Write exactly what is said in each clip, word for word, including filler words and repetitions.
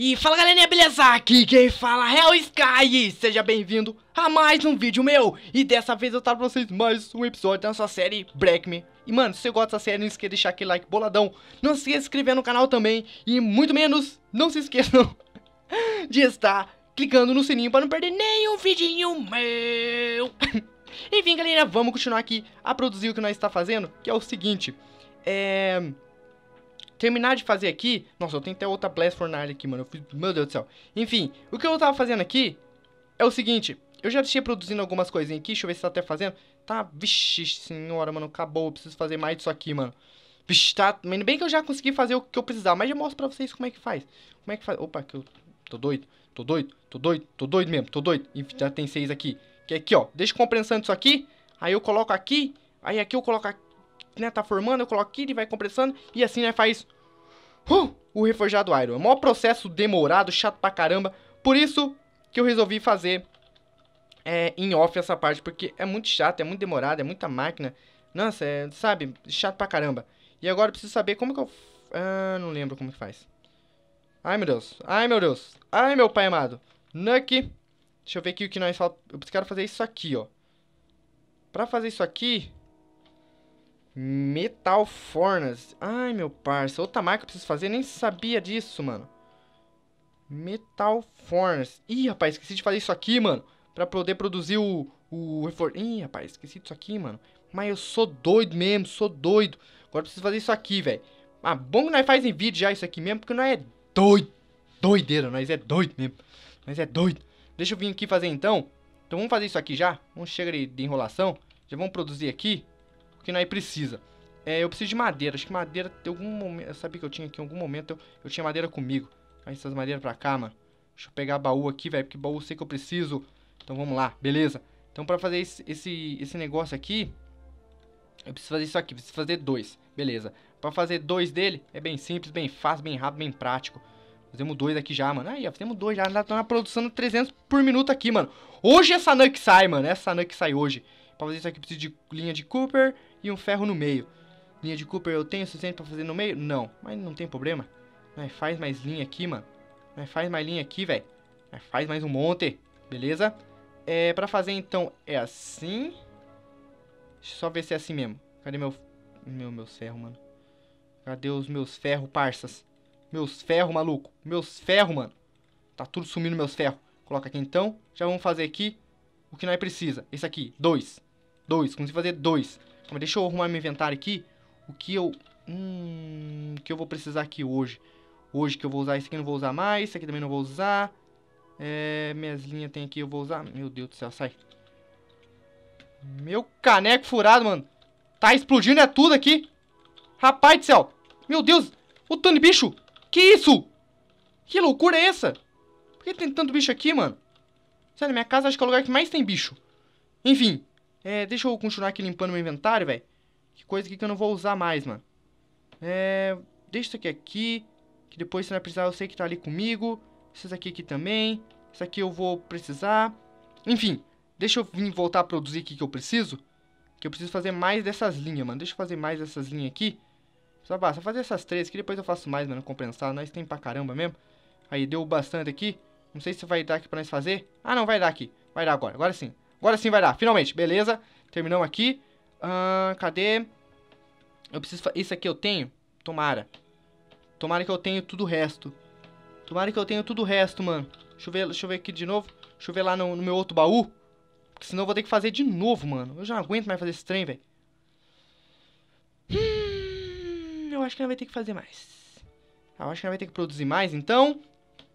E fala galerinha, beleza? Aqui quem fala é o Sky, seja bem-vindo a mais um vídeo meu. E dessa vez eu trago pra vocês mais um episódio da nossa série BREAKMEN. E mano, se você gosta dessa série, não esqueça de deixar aquele like boladão. Não se esqueça de se inscrever no canal também. E muito menos, não se esqueçam de estar clicando no sininho pra não perder nenhum vidinho meu. Enfim galera, vamos continuar aqui a produzir o que nós está fazendo, que é o seguinte. É... terminar de fazer aqui... Nossa, eu tenho até outra Blast Fornalha aqui, mano. Eu fiz... Meu Deus do céu. Enfim, o que eu tava fazendo aqui é o seguinte. Eu já deixei produzindo algumas coisinhas aqui. Deixa eu ver se tá até fazendo. Tá... Vixe senhora, mano. Acabou. Eu preciso fazer mais disso aqui, mano. Vixe, tá... Ainda bem que eu já consegui fazer o que eu precisava. Mas já mostro pra vocês como é que faz. Como é que faz... Opa, que eu... Tô doido. Tô doido. Tô doido. Tô doido mesmo. Tô doido. Enfim, já tem seis aqui. Que aqui, ó. Deixa eu compressando isso aqui. Aí eu coloco aqui. Aí aqui eu coloco aqui. Né, tá formando, eu coloco aqui, ele vai compressando. E assim, né, faz uh, o reforjado Iron. É o maior processo demorado, chato pra caramba. Por isso que eu resolvi fazer é, em off essa parte. Porque é muito chato, é muito demorado, é muita máquina. Nossa, é, sabe, chato pra caramba. E agora eu preciso saber como que eu... Ah, não lembro como que faz. Ai, meu Deus. Ai, meu Deus. Ai, meu pai amado. Nucky. Deixa eu ver aqui o que nós falta. Eu quero fazer isso aqui, ó. Pra fazer isso aqui... Metal Furnace. Ai, meu parça. Outra marca eu preciso fazer. Nem sabia disso, mano. Metal Furnace. Ih, rapaz. Esqueci de fazer isso aqui, mano. Pra poder produzir o... o... Ih, rapaz. Esqueci disso aqui, mano. Mas eu sou doido mesmo. Sou doido. Agora eu preciso fazer isso aqui, velho. Ah, bom que nós faz em vídeo já isso aqui mesmo. Porque nós é doido. Doideira. Nós é doido mesmo. Nós é doido. Deixa eu vir aqui fazer então. Então vamos fazer isso aqui já. Vamos chegar de enrolação. Já vamos produzir aqui. Que nós precisa. É, eu preciso de madeira. Acho que madeira tem algum momento... Eu sabia que eu tinha aqui em algum momento. Eu, eu tinha madeira comigo. Aí essas madeiras pra cá, mano. Deixa eu pegar baú aqui, velho. Porque baú eu sei que eu preciso. Então vamos lá. Beleza. Então pra fazer esse, esse, esse negócio aqui... Eu preciso fazer isso aqui. Preciso fazer dois. Beleza. Pra fazer dois dele é bem simples, bem fácil, bem rápido, bem prático. Fazemos dois aqui já, mano. Aí, ó. Fizemos dois já. Já tá na produção de trezentos por minuto aqui, mano. Hoje essa nuke sai, mano. Essa nuke sai hoje. Pra fazer isso aqui eu preciso de linha de Cooper e um ferro no meio. Linha de Cooper eu tenho suficiente pra fazer no meio? Não, mas não tem problema. Mas faz mais linha aqui, mano. Mas faz mais linha aqui, velho. Mas faz mais um monte, beleza? É, pra fazer então é assim. Deixa eu só ver se é assim mesmo. Cadê meu... Meu, meu ferro, mano. Cadê os meus ferros, parças? Meus ferros, maluco. Meus ferros, mano. Tá tudo sumindo meus ferros. Coloca aqui então. Já vamos fazer aqui o que nós precisa. Esse aqui, dois. Dois, consegui fazer dois. Calma, deixa eu arrumar meu inventário aqui. O que eu... Hum... O que eu vou precisar aqui hoje? Hoje que eu vou usar. Esse aqui eu não vou usar mais. Esse aqui também não vou usar. É... Minhas linhas tem aqui, eu vou usar. Meu Deus do céu, sai. Meu caneco furado, mano. Tá explodindo, é tudo aqui. Rapaz do céu. Meu Deus. O tanto de bicho. Que isso? Que loucura é essa? Por que tem tanto bicho aqui, mano? Sério, minha casa acho que é o lugar que mais tem bicho. Enfim. É, deixa eu continuar aqui limpando meu inventário, velho. Que coisa aqui que eu não vou usar mais, mano. É, deixa isso aqui aqui. Que depois se não precisar eu sei que tá ali comigo. Esses aqui aqui também. Isso aqui eu vou precisar. Enfim, deixa eu vir voltar a produzir aqui que eu preciso. Que eu preciso fazer mais dessas linhas, mano. Deixa eu fazer mais dessas linhas aqui. Só basta fazer essas três que depois eu faço mais, mano. Compensar, nós tem pra caramba mesmo. Aí, deu bastante aqui. Não sei se vai dar aqui pra nós fazer. Ah, não, vai dar aqui. Vai dar agora, agora sim. Agora sim vai dar, finalmente, beleza? Terminamos aqui. Uh, cadê? Eu preciso... Isso aqui eu tenho? Tomara. Tomara que eu tenho tudo o resto. Tomara que eu tenho tudo o resto, mano. Deixa eu ver, deixa eu ver aqui de novo. Deixa eu ver lá no, no meu outro baú. Porque senão eu vou ter que fazer de novo, mano. Eu já não aguento mais fazer esse trem, velho. Hum, eu acho que ela vai ter que fazer mais. Eu acho que ela vai ter que produzir mais, então...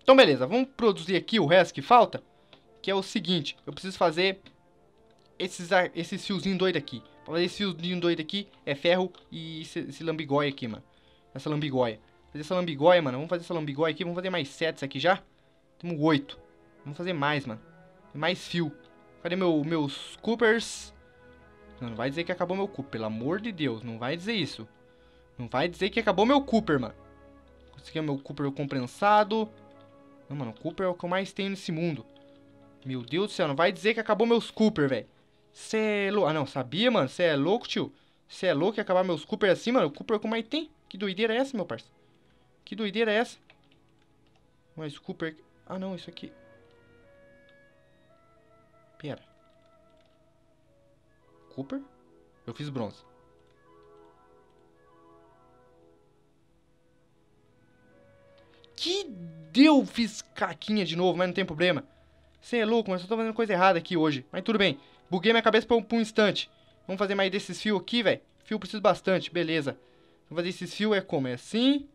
Então, beleza. Vamos produzir aqui o resto que falta. Que é o seguinte. Eu preciso fazer... Esses, esses fiozinhos doidos aqui. Pra fazer esse fiozinho doido aqui é ferro e esse, esse lambigóia aqui, mano. Essa lambigóia. Fazer essa lambigóia, mano. Vamos fazer essa lambigóia aqui. Vamos fazer mais sete aqui já. Temos oito. Vamos fazer mais, mano. Mais fio. Cadê meu, meus coopers? Não, não vai dizer que acabou meu cooper. Pelo amor de Deus. Não vai dizer isso. Não vai dizer que acabou meu cooper, mano. Consegui meu cooper compensado. Não, mano. Cooper é o que eu mais tenho nesse mundo. Meu Deus do céu. Não vai dizer que acabou meus cooper, velho. Cê é louco. Ah, não. Sabia, mano. Cê é louco, tio. Cê é louco que acabar meus Cooper assim, mano. O Cooper como aí tem? Que doideira é essa, meu parceiro? Que doideira é essa? Mas Cooper... Ah, não, isso aqui... Pera. Cooper? Eu fiz bronze. Que deu? Fiz caquinha de novo, mas não tem problema. Você é louco, mas eu só tô fazendo coisa errada aqui hoje. Mas tudo bem. Buguei minha cabeça por um, por um instante. Vamos fazer mais desses fios aqui, velho. Fio eu preciso bastante, beleza. Vou fazer esses fios é como? É assim.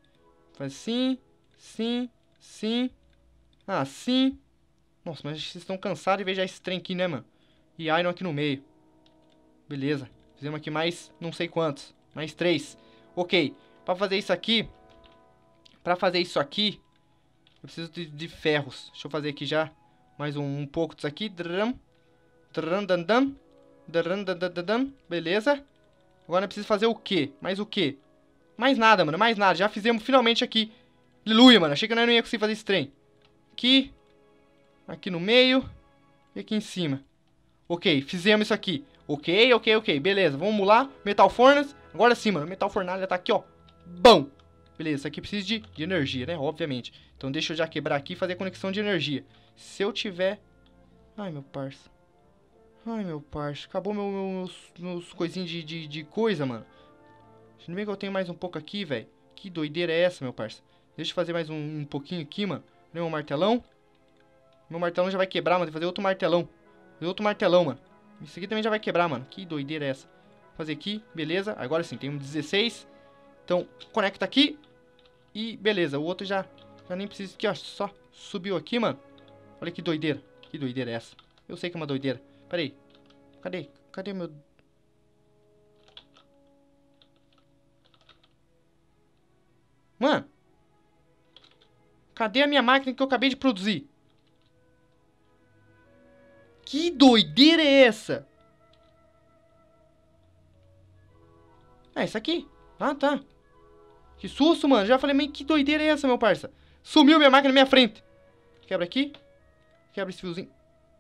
Faz assim. Sim. Sim. Assim. Nossa, mas vocês estão cansados de ver já esse trem aqui, né, mano? E Iron aqui no meio. Beleza. Fizemos aqui mais não sei quantos. Mais três. Ok. Pra fazer isso aqui... Pra fazer isso aqui... Eu preciso de, de ferros. Deixa eu fazer aqui já mais um, um pouco disso aqui. Beleza. Agora eu preciso fazer o quê? Mais o quê? Mais nada, mano. Mais nada. Já fizemos finalmente aqui. Aleluia, mano. Achei que eu não ia conseguir fazer esse trem. Aqui. Aqui no meio. E aqui em cima. Ok. Fizemos isso aqui. Ok, ok, ok. Beleza. Vamos lá. Metal Furnace. Agora sim, mano. Metal Fornalha tá aqui, ó. Bom. Beleza, isso aqui precisa de, de energia, né? Obviamente. Então deixa eu já quebrar aqui e fazer conexão de energia. Se eu tiver... Ai, meu parça. Ai, meu parça. Acabou meu, meu, meus, meus coisinhos de, de, de coisa, mano. Se não bem que eu tenho mais um pouco aqui, velho. Que doideira é essa, meu parça? Deixa eu fazer mais um, um pouquinho aqui, mano. Olha meu martelão. Meu martelão já vai quebrar, mano. Tem que fazer outro martelão. Fazer outro martelão, mano. Isso aqui também já vai quebrar, mano. Que doideira é essa? Vou fazer aqui. Beleza. Agora sim, tem um dezesseis. Então, conecta aqui. E beleza, o outro já, já nem precisa aqui, ó, só subiu aqui, mano. Olha que doideira, que doideira é essa. Eu sei que é uma doideira. Pera aí, cadê, cadê meu... Mano, cadê a minha máquina que eu acabei de produzir? Que doideira é essa? É isso aqui, ah tá. Que susto, mano. Já falei, meio que doideira é essa, meu parça? Sumiu minha máquina na minha frente. Quebra aqui. Quebra esse fiozinho.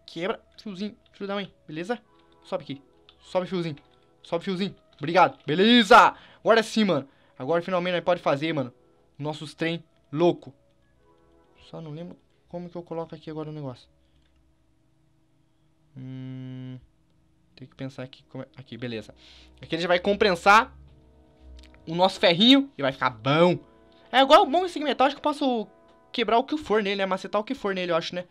Quebra. Fiozinho. Filho da mãe. Beleza? Sobe aqui. Sobe, fiozinho. Sobe, fiozinho. Obrigado. Beleza. Agora sim, mano. Agora, finalmente, nós pode fazer, mano. Nossos trem louco. Só não lembro como que eu coloco aqui agora o negócio. Hum... Tem que pensar aqui. Como é... Aqui, beleza. Aqui a gente vai compensar... O nosso ferrinho, e vai ficar bom. É igual bom esse metal, acho que eu posso quebrar o que for nele, né? Macetar o que for nele, eu acho, né?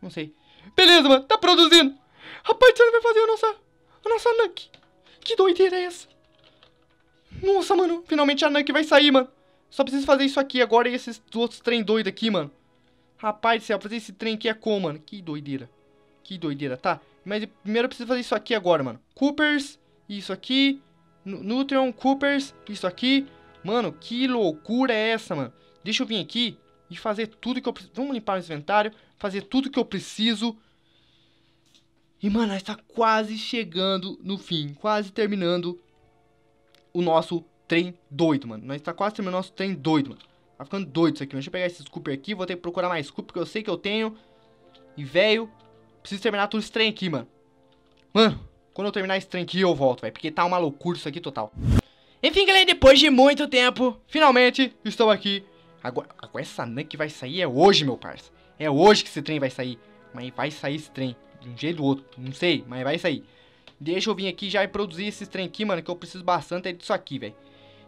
Não sei. Beleza, mano, tá produzindo. Rapaz, você não vai fazer a nossa, a nossa Nuke. Que doideira é essa? Nossa, mano, finalmente a Nuke vai sair, mano. Só preciso fazer isso aqui agora e esses outros trem doido aqui, mano. Rapaz do céu, fazer esse trem aqui é como, mano? Que doideira. Que doideira, tá? Mas primeiro eu preciso fazer isso aqui agora, mano. Coopers, isso aqui... Nutrion, Coopers, isso aqui. Mano, que loucura é essa, mano? Deixa eu vir aqui e fazer tudo que eu preciso. Vamos limpar o inventário, fazer tudo que eu preciso. E, mano, nós tá quase chegando no fim. Quase terminando o nosso trem doido, mano. Nós tá quase terminando o nosso trem doido, mano. Tá ficando doido isso aqui, mano. Deixa eu pegar esses Cooper aqui. Vou ter que procurar mais Cooper, porque eu sei que eu tenho. E, velho, preciso terminar tudo esse trem aqui, mano. Mano. Quando eu terminar esse trem aqui, eu volto, velho. Porque tá uma loucura isso aqui total. Enfim, galera, depois de muito tempo, finalmente, estou aqui. Agora, agora essa Nuke vai sair é hoje, meu parça. É hoje que esse trem vai sair. Mas vai sair esse trem. De um jeito ou outro. Não sei, mas vai sair. Deixa eu vir aqui já e produzir esse trem aqui, mano. Que eu preciso bastante é disso aqui, velho.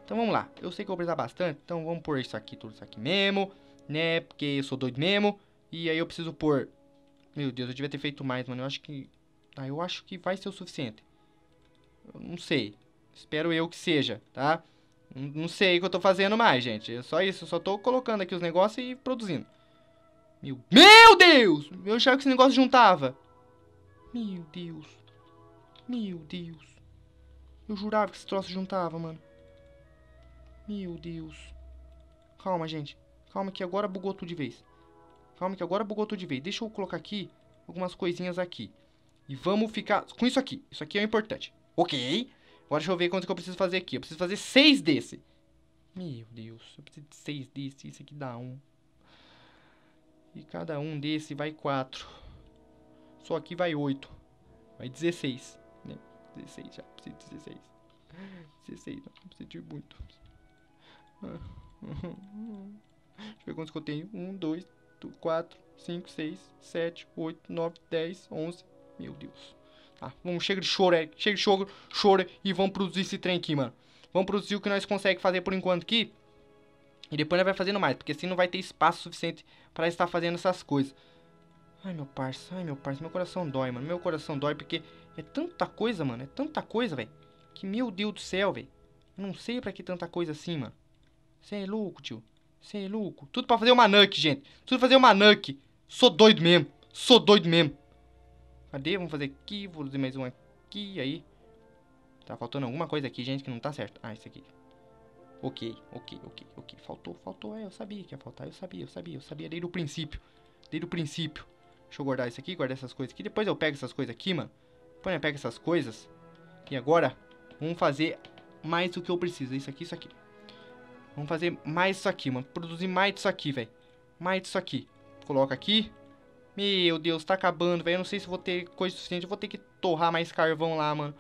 Então vamos lá. Eu sei que eu vou precisar bastante. Então vamos pôr isso aqui, tudo isso aqui mesmo. Né? Porque eu sou doido mesmo. E aí eu preciso pôr... Meu Deus, eu devia ter feito mais, mano. Eu acho que... Ah, eu acho que vai ser o suficiente. Eu não sei. Espero eu que seja, tá? Não sei o que eu tô fazendo mais, gente. É só isso. Eu só tô colocando aqui os negócios e produzindo. Meu, meu Deus! Eu achava que esse negócio juntava. Meu Deus. Meu Deus. Eu jurava que esse troço juntava, mano. Meu Deus. Calma, gente. Calma que agora bugou tudo de vez. Calma que agora bugou tudo de vez. Deixa eu colocar aqui algumas coisinhas aqui. E vamos ficar com isso aqui. Isso aqui é importante. Ok. Agora deixa eu ver quanto que eu preciso fazer aqui. Eu preciso fazer seis desse. Meu Deus. Eu preciso de seis desse. Isso aqui dá um. E cada um desse vai quatro. Só aqui vai oito. Vai dezesseis. Né? dezesseis já. Preciso de dezesseis. dezesseis. Não, não preciso de muito. Deixa eu ver quantos que eu tenho. um, dois, quatro, cinco, seis, sete, oito, nove, dez, onze. Meu Deus. Tá, vamos, chega de choro, Eric. Chega de choro, choro. E vamos produzir esse trem aqui, mano. Vamos produzir o que nós conseguimos fazer por enquanto aqui. E depois nós vai fazendo mais, porque assim não vai ter espaço suficiente pra estar fazendo essas coisas. Ai, meu parça, ai, meu parça. Meu coração dói, mano. Meu coração dói porque é tanta coisa, mano. É tanta coisa, velho. Que meu Deus do céu, velho. Eu não sei pra que tanta coisa assim, mano. Você é louco, tio. Você é louco. Tudo pra fazer uma nuke, gente. Tudo pra fazer uma nuke. Sou doido mesmo. Sou doido mesmo. Cadê? Vamos fazer aqui. Vou fazer mais um aqui. Aí. Tá faltando alguma coisa aqui, gente, que não tá certo. Ah, isso aqui. Ok, ok, ok, ok. Faltou, faltou. É, eu sabia que ia faltar. Eu sabia, eu sabia, eu sabia. Desde o princípio. Desde o princípio. Deixa eu guardar isso aqui, guardar essas coisas aqui. Depois eu pego essas coisas aqui, mano. Depois eu pego essas coisas. E agora, vamos fazer mais do que eu preciso. Isso aqui, isso aqui. Vamos fazer mais isso aqui, mano. Produzir mais disso aqui, velho. Mais disso aqui. Coloca aqui. Meu Deus, tá acabando, velho. Eu não sei se vou ter coisa suficiente. Eu vou ter que torrar mais carvão lá, mano.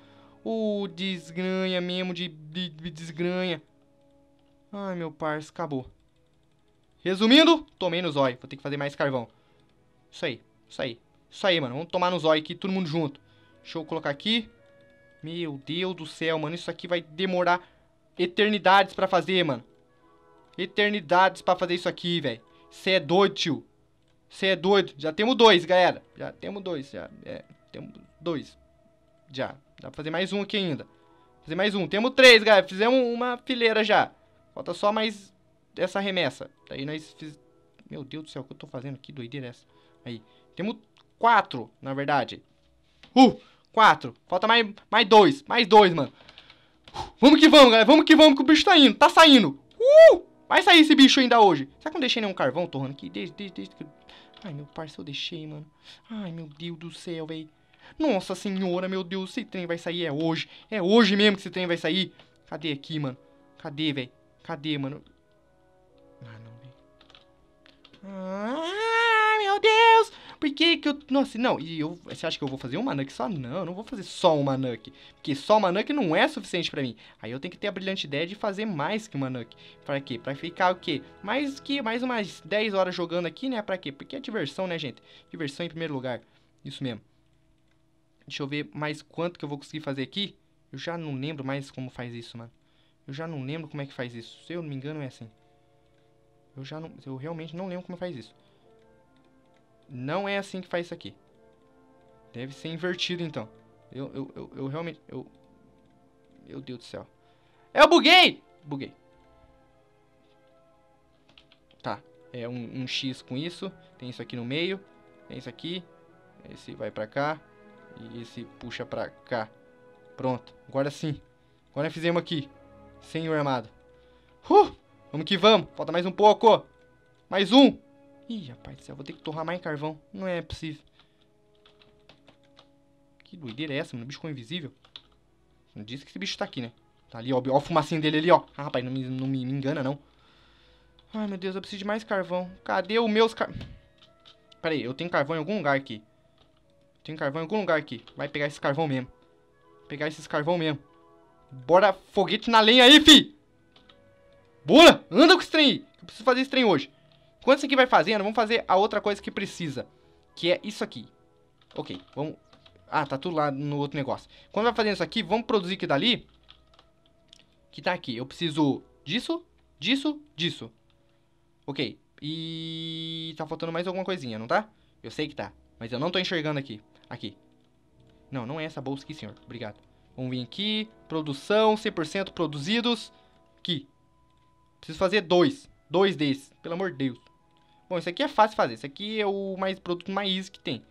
Ô, desgranha mesmo de, de, de desgranha. Ai, meu parça, acabou. Resumindo, tomei no zóio. Vou ter que fazer mais carvão. Isso aí, isso aí. Isso aí, mano. Vamos tomar no zóio aqui, todo mundo junto. Deixa eu colocar aqui. Meu Deus do céu, mano. Isso aqui vai demorar eternidades pra fazer, mano. Eternidades pra fazer isso aqui, velho. Cê é doido, tio. Cê é doido. Já temos dois, galera. Já temos dois, já. É, temos dois. Já. Dá pra fazer mais um aqui ainda. Fazer mais um. Temos três, galera. Fizemos uma fileira já. Falta só mais essa remessa. Daí nós fiz... Meu Deus do céu, o que eu tô fazendo? Que doideira essa. Aí. Temos quatro, na verdade. Uh! Quatro. Falta mais, mais dois. Mais dois, mano. Uh, vamos que vamos, galera. Vamos que vamos, que o bicho tá indo. Tá saindo. Uh! Vai sair esse bicho ainda hoje. Será que eu não deixei nenhum carvão torrando aqui? Desde, desde, desde que... Ai, meu parceiro, eu deixei, mano. Ai, meu Deus do céu, velho. Nossa senhora, meu Deus. Esse trem vai sair é hoje. É hoje mesmo que esse trem vai sair. Cadê aqui, mano? Cadê, velho? Cadê, mano? Ah, não, velho. Ah, meu Deus! Por que que eu... Nossa, não. E eu... Você acha que eu vou fazer uma nuke só? Não, eu não vou fazer só uma nuke. Porque só uma nuke não é suficiente pra mim. Aí eu tenho que ter a brilhante ideia de fazer mais que uma nuke. Pra quê? Pra ficar o quê? Mais que... Mais umas dez horas jogando aqui, né? Pra quê? Porque é diversão, né, gente? Diversão em primeiro lugar. Isso mesmo. Deixa eu ver mais quanto que eu vou conseguir fazer aqui. Eu já não lembro mais como faz isso, mano. Eu já não lembro como é que faz isso. Se eu não me engano, é assim. Eu já não... Eu realmente não lembro como faz isso. Não é assim que faz isso aqui. Deve ser invertido, então. Eu, eu, eu, eu realmente... Eu... Meu Deus do céu. Eu buguei! Buguei. Tá. É um, um X com isso. Tem isso aqui no meio. Tem isso aqui. Esse vai pra cá. E esse puxa pra cá. Pronto. Agora sim. Agora nós fizemos aqui. Senhor amado. Uh, vamos que vamos. Falta mais um pouco. Mais um. Ih, rapaz do céu. Vou ter que torrar mais carvão. Não é possível. Que doideira é essa, mano? O bicho ficou invisível. Não disse que esse bicho tá aqui, né? Tá ali, ó. Ó o fumacinho dele ali, ó. Ah, rapaz, não me, não me engana, não. Ai, meu Deus. Eu preciso de mais carvão. Cadê os meus car... Pera aí. Eu tenho carvão em algum lugar aqui. Eu tenho carvão em algum lugar aqui. Vai pegar esse carvão mesmo. Vou pegar esses carvão mesmo. Bora, foguete na lenha aí, fi! Bora! Anda com esse trem aí! Eu preciso fazer esse trem hoje. Enquanto isso aqui vai fazendo, vamos fazer a outra coisa que precisa. Que é isso aqui. Ok, vamos... Ah, tá tudo lá no outro negócio. Quando vai fazendo isso aqui, vamos produzir aqui dali. Que tá aqui. Eu preciso disso, disso, disso. Ok. E... Tá faltando mais alguma coisinha, não tá? Eu sei que tá. Mas eu não tô enxergando aqui. Aqui. Não, não é essa bolsa aqui, senhor. Obrigado. Vamos vir aqui, produção, cem por cento produzidos, aqui. Preciso fazer dois, dois desses, pelo amor de Deus. Bom, isso aqui é fácil fazer, isso aqui é o mais produto mais easy que tem.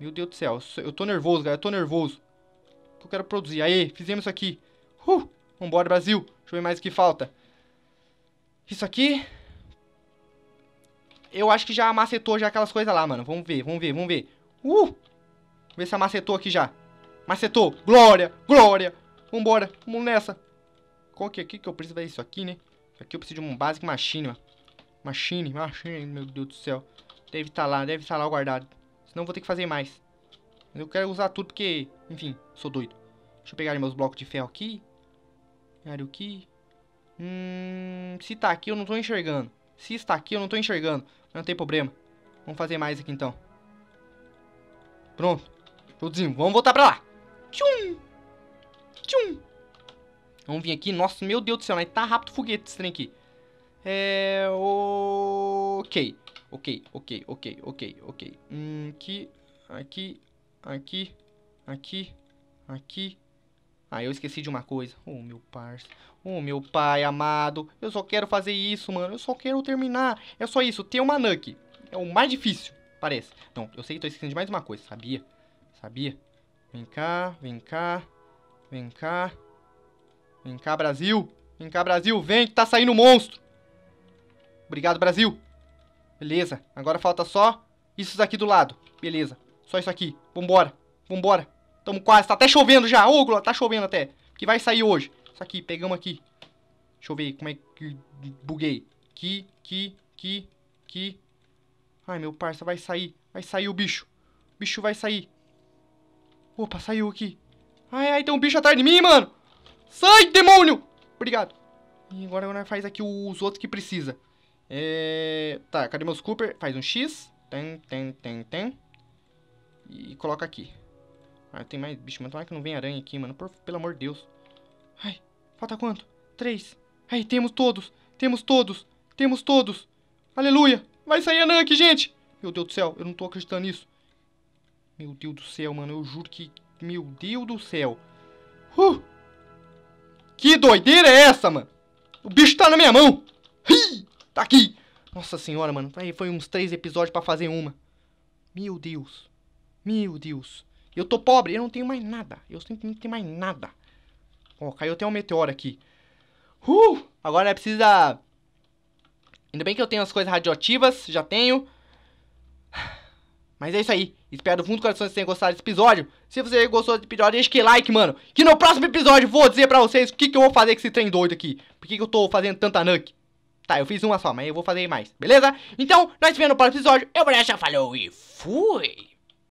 Meu Deus do céu, eu tô nervoso, galera, eu tô nervoso. O que eu quero produzir? Aê, fizemos isso aqui. Uh, vambora, Brasil. Deixa eu ver mais o que falta. Isso aqui... Eu acho que já macetou já aquelas coisas lá, mano. Vamos ver, vamos ver, vamos ver. Uh, vamos ver se macetou aqui já. Macetou. Glória. Glória. Vambora. Vamos nessa. Qual que é aqui que eu preciso fazer isso aqui, né? Isso aqui eu preciso de um basic machine, mano. Machine. Machine. Meu Deus do céu. Deve estar lá. Deve estar lá guardado. Senão eu vou ter que fazer mais. Mas eu quero usar tudo porque... Enfim. Sou doido. Deixa eu pegar meus blocos de ferro aqui. Olha aqui. Hum... Se tá aqui eu não tô enxergando. Se está aqui eu não tô enxergando. Não tem problema. Vamos fazer mais aqui, então. Pronto. Tudozinho. Vamos voltar pra lá. Tchum. Tchum. Vamos vir aqui. Nossa, meu Deus do céu. Né? Tá rápido o foguete esse trem aqui. É... Ok. Ok, ok, ok, ok, ok. Hum, aqui, aqui, aqui, aqui, aqui. Ah, eu esqueci de uma coisa. Oh, meu parça. Oh, meu pai amado. Eu só quero fazer isso, mano. Eu só quero terminar. É só isso. Ter uma Nuke. É o mais difícil, parece. Não, eu sei que tô esquecendo de mais uma coisa. Sabia? Sabia? Vem cá, vem cá. Vem cá. Vem cá, Brasil. Vem cá, Brasil. Vem que tá saindo monstro. Obrigado, Brasil. Beleza. Agora falta só isso daqui do lado. Beleza. Só isso aqui. Vambora. Vambora. Tamo quase, tá até chovendo já. Ô, Glória, tá chovendo até. Que vai sair hoje. Isso aqui, pegamos aqui. Deixa eu ver como é que buguei. Aqui, aqui, aqui, aqui. Ai, meu parça, vai sair. Vai sair o bicho. O bicho vai sair. Opa, saiu aqui. Ai, ai, tem um bicho atrás de mim, mano. Sai, demônio. Obrigado. E agora nós faz aqui os outros que precisa. É... Tá, cadê meus Cooper? Faz um X. Tem, tem, tem, tem. E coloca aqui. Ah, tem mais bicho, mano. Tomara que não vem aranha aqui, mano. Por, pelo amor de Deus. Ai, falta quanto? Três. Ai, temos todos. Temos todos. Temos todos. Aleluia. Vai sair a Nuke, gente. Meu Deus do céu, eu não tô acreditando nisso. Meu Deus do céu, mano. Eu juro que... Meu Deus do céu. Uh! Que doideira é essa, mano? O bicho tá na minha mão. Hi! Tá aqui. Nossa senhora, mano. Aí foi uns três episódios pra fazer uma. Meu Deus. Meu Deus. Eu tô pobre, eu não tenho mais nada. Eu simplesmente não tenho mais nada. Ó, caiu até um meteoro aqui. Uh! Agora né, precisa... Ainda bem que eu tenho as coisas radioativas, já tenho. Mas é isso aí. Espero do fundo do coração que vocês tenham gostado desse episódio. Se você gostou desse episódio, deixa que like, mano. Que no próximo episódio vou dizer pra vocês o que, que eu vou fazer com esse trem doido aqui. Por que, que eu tô fazendo tanta Nuke? Tá, eu fiz uma só, mas eu vou fazer mais, beleza? Então, nós se vemos no próximo episódio. Eu vou deixar, falou e fui!